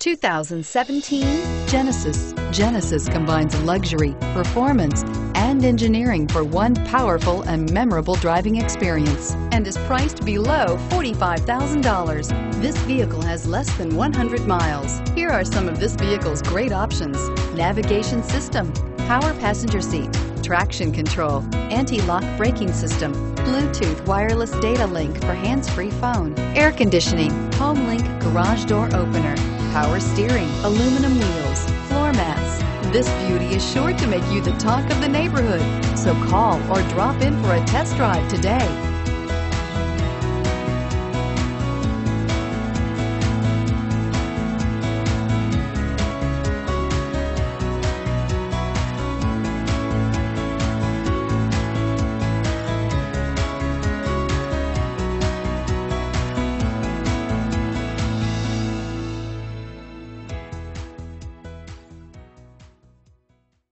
2017 Genesis. Genesis combines luxury, performance, and engineering for one powerful and memorable driving experience and is priced below $45,000. This vehicle has less than 100 miles. Here are some of this vehicle's great options: navigation system, power passenger seat, traction control, anti-lock braking system, Bluetooth wireless data link for hands-free phone, air conditioning, HomeLink garage door opener, power steering, aluminum wheels, floor mats. This beauty is sure to make you the talk of the neighborhood. So call or drop in for a test drive today.